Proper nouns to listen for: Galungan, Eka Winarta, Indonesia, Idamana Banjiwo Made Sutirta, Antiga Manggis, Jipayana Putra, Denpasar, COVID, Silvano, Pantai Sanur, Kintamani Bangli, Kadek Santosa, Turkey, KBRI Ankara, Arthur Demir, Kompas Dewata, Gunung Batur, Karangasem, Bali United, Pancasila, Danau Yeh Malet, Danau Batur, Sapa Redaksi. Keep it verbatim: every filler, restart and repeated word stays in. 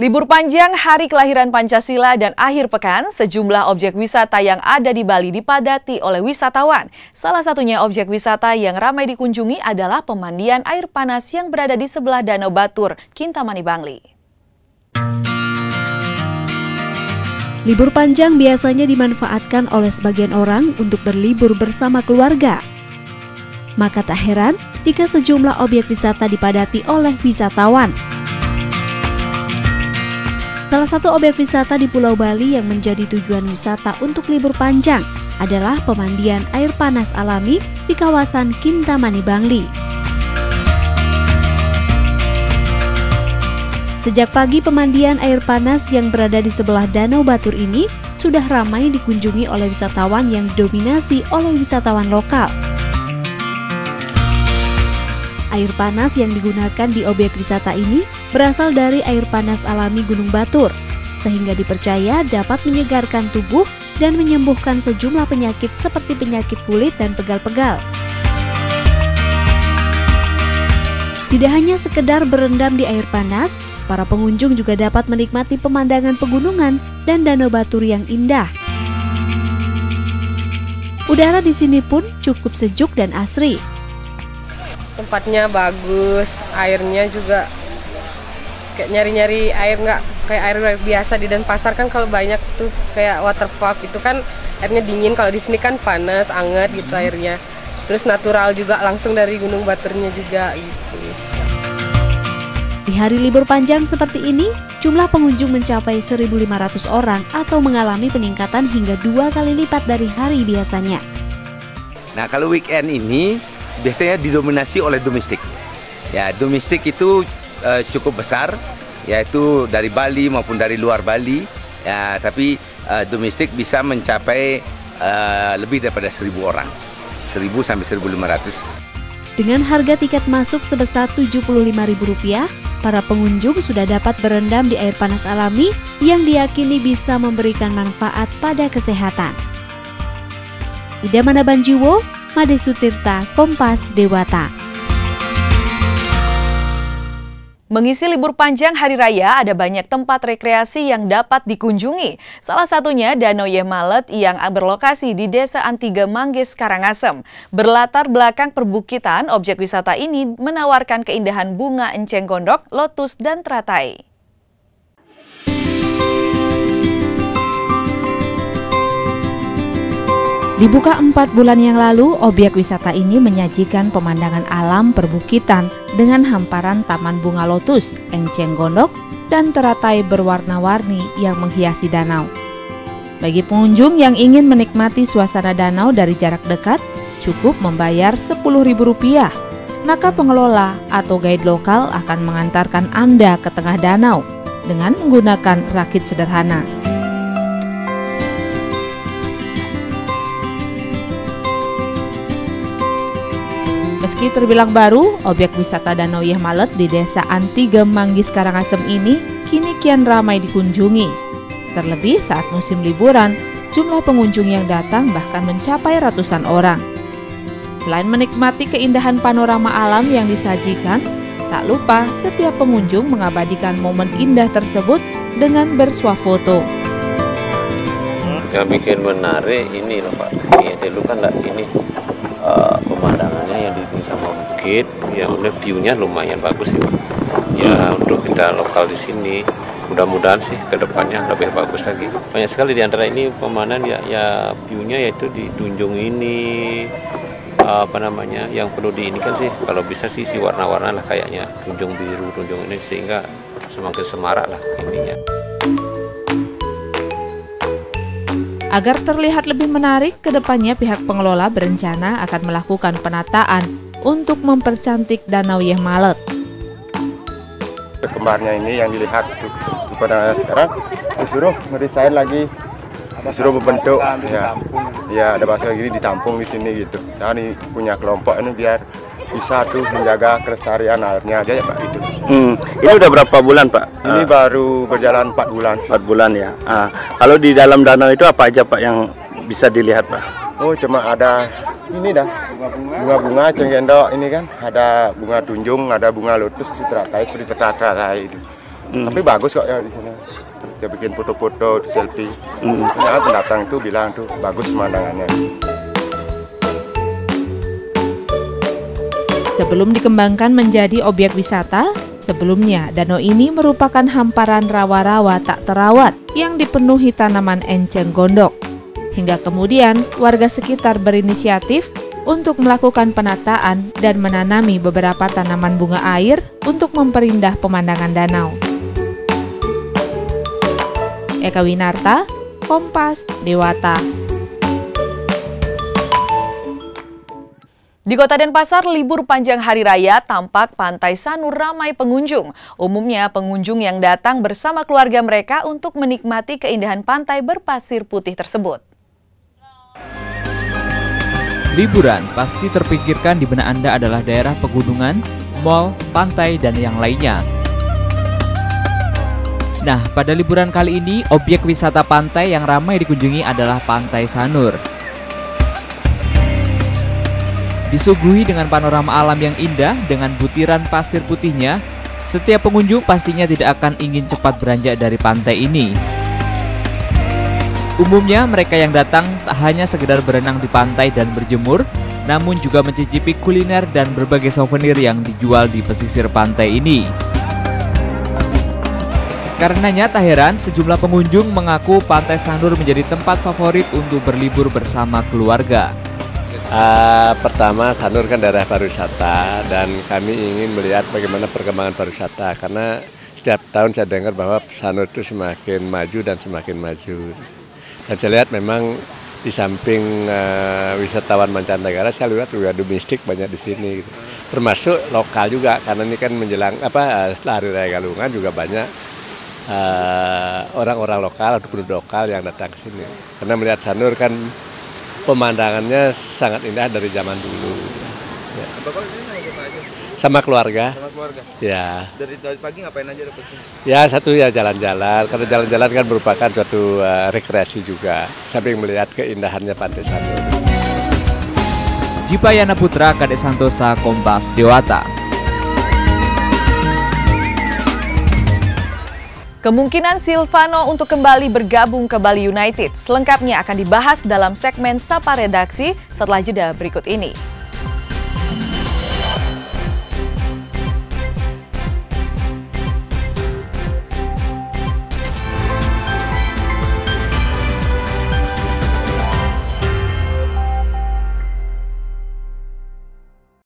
Libur panjang hari kelahiran Pancasila dan akhir pekan, sejumlah objek wisata yang ada di Bali dipadati oleh wisatawan. Salah satunya objek wisata yang ramai dikunjungi adalah pemandian air panas yang berada di sebelah Danau Batur, Kintamani Bangli. Libur panjang biasanya dimanfaatkan oleh sebagian orang untuk berlibur bersama keluarga. Maka tak heran jika sejumlah objek wisata dipadati oleh wisatawan. Salah satu objek wisata di Pulau Bali yang menjadi tujuan wisata untuk libur panjang adalah pemandian air panas alami di kawasan Kintamani Bangli. Sejak pagi, pemandian air panas yang berada di sebelah Danau Batur ini sudah ramai dikunjungi oleh wisatawan yang didominasi oleh wisatawan lokal. Air panas yang digunakan di objek wisata ini berasal dari air panas alami Gunung Batur, sehingga dipercaya dapat menyegarkan tubuh dan menyembuhkan sejumlah penyakit seperti penyakit kulit dan pegal-pegal. Tidak hanya sekedar berendam di air panas, para pengunjung juga dapat menikmati pemandangan pegunungan dan Danau Batur yang indah. Udara di sini pun cukup sejuk dan asri. Tempatnya bagus, airnya juga kayak nyari-nyari air nggak kayak air biasa di Denpasar kan, kalau banyak tuh kayak waterpark itu kan airnya dingin, kalau di sini kan panas, anget gitu airnya. Terus natural juga langsung dari Gunung Baturnya juga gitu. Di hari libur panjang seperti ini, jumlah pengunjung mencapai seribu lima ratus orang atau mengalami peningkatan hingga dua kali lipat dari hari biasanya. Nah, kalau weekend ini biasanya didominasi oleh domestik. Ya, domestik itu e, cukup besar, yaitu dari Bali maupun dari luar Bali. Ya, tapi e, domestik bisa mencapai e, lebih daripada seribu orang, seribu sampai seribu lima ratus. Dengan harga tiket masuk sebesar tujuh puluh lima ribu rupiah, para pengunjung sudah dapat berendam di air panas alami yang diyakini bisa memberikan manfaat pada kesehatan. Idamana Banjiwo Made Sutirta, Kompas Dewata. Mengisi libur panjang hari raya, ada banyak tempat rekreasi yang dapat dikunjungi. Salah satunya Danau Yeh Malet yang berlokasi di Desa Antiga Manggis, Karangasem. Berlatar belakang perbukitan, objek wisata ini menawarkan keindahan bunga enceng gondok, lotus, dan teratai. Dibuka empat bulan yang lalu, objek wisata ini menyajikan pemandangan alam perbukitan dengan hamparan taman bunga lotus, enceng gondok, dan teratai berwarna-warni yang menghiasi danau. Bagi pengunjung yang ingin menikmati suasana danau dari jarak dekat, cukup membayar sepuluh ribu rupiah. Maka pengelola atau guide lokal akan mengantarkan Anda ke tengah danau dengan menggunakan rakit sederhana. Meski terbilang baru, objek wisata Danau Yeh Malet di Desa Antiga Manggis Karangasem ini kini kian ramai dikunjungi. Terlebih saat musim liburan, jumlah pengunjung yang datang bahkan mencapai ratusan orang. Selain menikmati keindahan panorama alam yang disajikan, tak lupa setiap pengunjung mengabadikan momen indah tersebut dengan bersuafoto. Yang bikin menarik ini loh Pak, ya, dulu kan gak gini. Uh, pemandangannya yang di sama bukit, ya udah view-nya lumayan bagus sih. Ya untuk kita lokal di sini, mudah-mudahan sih kedepannya lebih bagus lagi. Banyak sekali di antara ini pemandangan ya, ya view-nya yaitu di Tunjung ini, uh, apa namanya, yang perlu di ini kan sih, kalau bisa sih si warna-warna lah kayaknya, Tunjung biru, Tunjung ini sehingga semakin semarak lah ininya. Agar terlihat lebih menarik, kedepannya pihak pengelola berencana akan melakukan penataan untuk mempercantik Danau Yeh Malet. Kembarnya ini yang dilihat di pada sekarang disuruh meresain lagi, disuruh membentuk, ya, ya ada bahasa gini ditampung di sini gitu. Saya nih punya kelompok ini biar bisa tuh menjaga kelestarian airnya aja ya Pak itu. Hmm, ini udah berapa bulan Pak? Ini uh, baru berjalan empat bulan. empat bulan ya. Uh, kalau di dalam danau itu apa aja Pak yang bisa dilihat Pak? Oh cuma ada ini dah bunga-bunga cenggendok ini kan, ada bunga tunjung, ada bunga lotus, teratai, seperti teratai itu. Mm. Tapi bagus kok ya di sini. Dia bikin foto-foto, selfie. Mm. Nah, pendatang itu bilang tuh bagus pemandangannya. Sebelum dikembangkan menjadi objek wisata, sebelumnya danau ini merupakan hamparan rawa-rawa tak terawat yang dipenuhi tanaman enceng gondok. Hingga kemudian warga sekitar berinisiatif untuk melakukan penataan dan menanami beberapa tanaman bunga air untuk memperindah pemandangan danau. Eka Winarta, Kompas Dewata. Di Kota Denpasar, libur panjang hari raya tampak Pantai Sanur ramai pengunjung. Umumnya pengunjung yang datang bersama keluarga mereka untuk menikmati keindahan pantai berpasir putih tersebut. Liburan pasti terpikirkan di benak Anda adalah daerah pegunungan, mal, pantai, dan yang lainnya. Nah, pada liburan kali ini, objek wisata pantai yang ramai dikunjungi adalah Pantai Sanur. Disuguhi dengan panorama alam yang indah dengan butiran pasir putihnya, setiap pengunjung pastinya tidak akan ingin cepat beranjak dari pantai ini. Umumnya mereka yang datang tak hanya sekedar berenang di pantai dan berjemur, namun juga mencicipi kuliner dan berbagai souvenir yang dijual di pesisir pantai ini. Karenanya tak heran sejumlah pengunjung mengaku Pantai Sanur menjadi tempat favorit untuk berlibur bersama keluarga. Uh, pertama, Sanur kan daerah pariwisata dan kami ingin melihat bagaimana perkembangan pariwisata karena setiap tahun saya dengar bahwa Sanur itu semakin maju dan semakin maju. Dan saya lihat memang di samping uh, wisatawan mancanegara, saya lihat juga domestik banyak di sini, gitu. Termasuk lokal juga karena ini kan menjelang apa setelah hari raya Galungan juga banyak orang-orang uh, lokal atau penduduk lokal yang datang ke sini karena melihat Sanur kan. Pemandangannya sangat indah dari zaman dulu. Ya. Bapak kesini sama siapa aja? Sama keluarga. Sama keluarga? Ya. Dari, dari pagi ngapain aja dapat sini? Ya, satu ya jalan-jalan. Karena jalan-jalan kan merupakan suatu uh, rekreasi juga. Sambil melihat keindahannya Pantai Sanur. Jipayana Putra, Kadek Santosa, Kompas Dewata. Kemungkinan Silvano untuk kembali bergabung ke Bali United selengkapnya akan dibahas dalam segmen Sapa Redaksi setelah jeda berikut ini.